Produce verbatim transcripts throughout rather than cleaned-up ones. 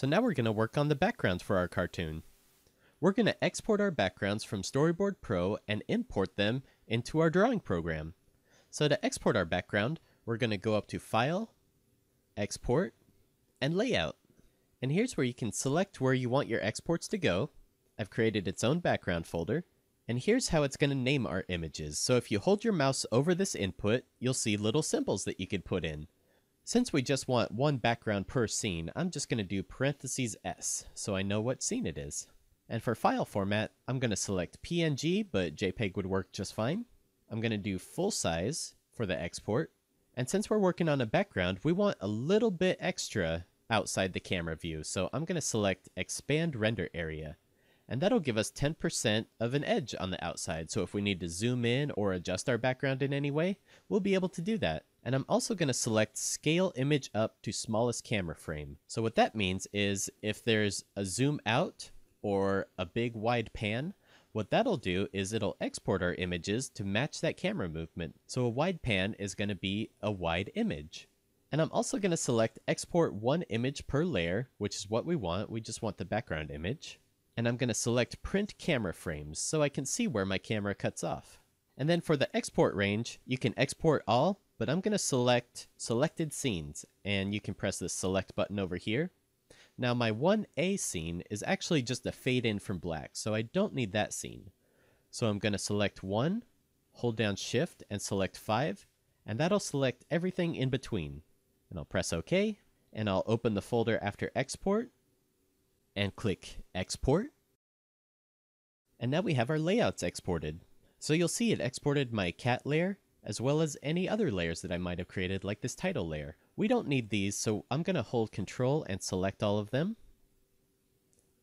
So now we're going to work on the backgrounds for our cartoon. We're going to export our backgrounds from Storyboard Pro and import them into our drawing program. So to export our background, we're going to go up to File, Export, and Layout. And here's where you can select where you want your exports to go. I've created its own background folder. And here's how it's going to name our images. So if you hold your mouse over this input, you'll see little symbols that you could put in. Since we just want one background per scene, I'm just going to do parentheses S so I know what scene it is. And for file format, I'm going to select P N G, but JPEG would work just fine. I'm going to do full size for the export. And since we're working on a background, we want a little bit extra outside the camera view. So I'm going to select Expand Render Area. And that'll give us ten percent of an edge on the outside. So if we need to zoom in or adjust our background in any way, we'll be able to do that. And I'm also going to select Scale Image Up to Smallest Camera Frame. So what that means is if there's a zoom out or a big wide pan, what that'll do is it'll export our images to match that camera movement. So a wide pan is going to be a wide image. And I'm also going to select Export One Image Per Layer, which is what we want. We just want the background image. And I'm going to select Print Camera Frames so I can see where my camera cuts off. And then for the export range, you can export all, but I'm going to select Selected Scenes, and you can press the Select button over here. Now my one A scene is actually just a fade in from black, so I don't need that scene. So I'm going to select one, hold down Shift, and select five, and that'll select everything in between. And I'll press OK, and I'll open the folder after export, and click Export. And now we have our layouts exported. So you'll see it exported my cat layer, as well as any other layers that I might have created, like this title layer. We don't need these, so I'm going to hold Control and select all of them,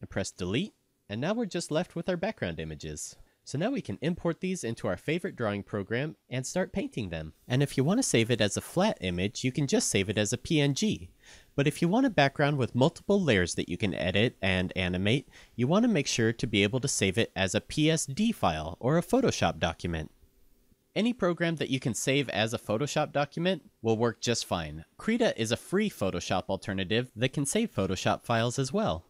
and press Delete. And now we're just left with our background images. So now we can import these into our favorite drawing program and start painting them. And if you want to save it as a flat image, you can just save it as a P N G. But if you want a background with multiple layers that you can edit and animate, you want to make sure to be able to save it as a P S D file or a Photoshop document. Any program that you can save as a Photoshop document will work just fine. Krita is a free Photoshop alternative that can save Photoshop files as well.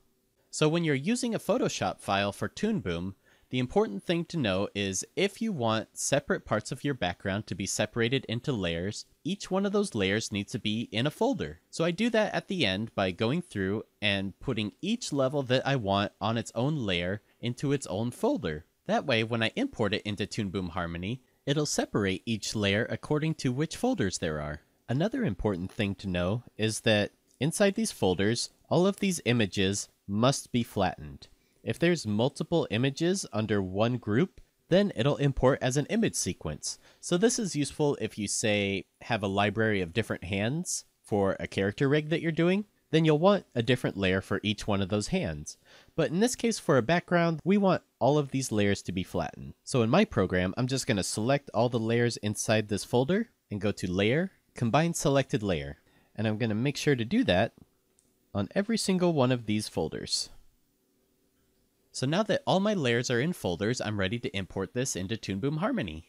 So when you're using a Photoshop file for Toon Boom, the important thing to know is if you want separate parts of your background to be separated into layers, each one of those layers needs to be in a folder. So I do that at the end by going through and putting each level that I want on its own layer into its own folder. That way, when I import it into Toon Boom Harmony, it'll separate each layer according to which folders there are. Another important thing to know is that inside these folders, all of these images must be flattened. If there's multiple images under one group, then it'll import as an image sequence. So this is useful if you, say, have a library of different hands for a character rig that you're doing, then you'll want a different layer for each one of those hands. But in this case, for a background, we want all of these layers to be flattened. So in my program, I'm just going to select all the layers inside this folder and go to Layer, Combine Selected Layer. And I'm going to make sure to do that on every single one of these folders. So now that all my layers are in folders, I'm ready to import this into Toon Boom Harmony.